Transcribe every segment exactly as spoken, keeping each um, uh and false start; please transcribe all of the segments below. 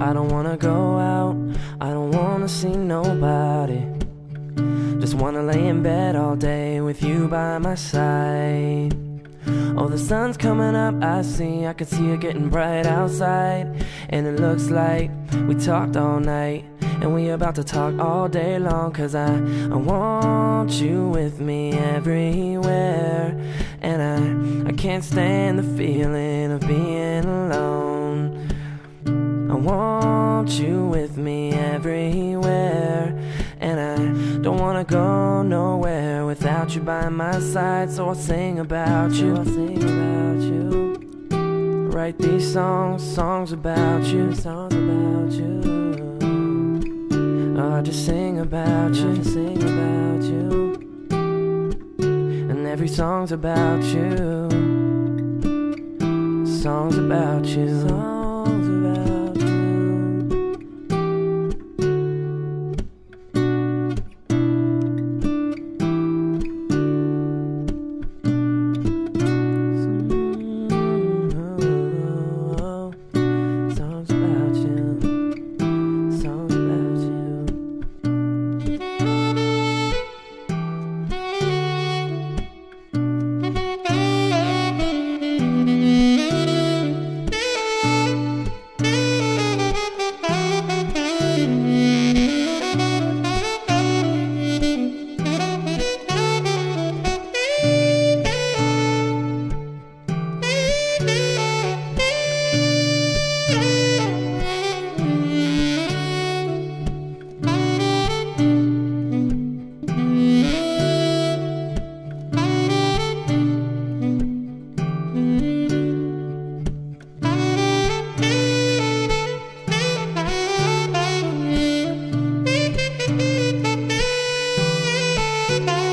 I don't wanna go out, I don't wanna see nobody. Just wanna lay in bed all day with you by my side. Oh, the sun's coming up, I see, I can see it getting bright outside. And it looks like we talked all night, and we about to talk all day long. Cause I, I want you with me everywhere. And I, I can't stand the feeling of being alone. I want you with me everywhere. And I don't wanna go nowhere without you by my side. So I'll sing about you, I'll sing about you. Write these songs, songs about you, songs about you. I just sing about you, just sing about you. And every song's about you. Songs about you, songs about you. Songs about you, songs about you.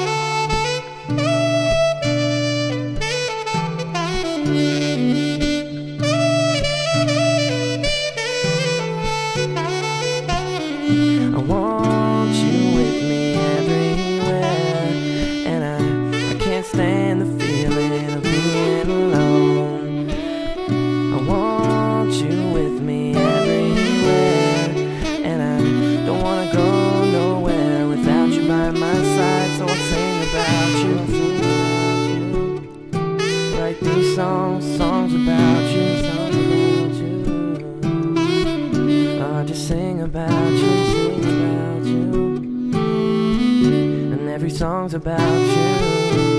I want you with me everywhere. And I, I can't stand the feeling of being alone. I want you with me everywhere. And I don't wanna go nowhere without you by my side. So I'll sing about you, I'll sing about you. Write these songs, songs about you, songs about you. I just sing about you. Every song's about you.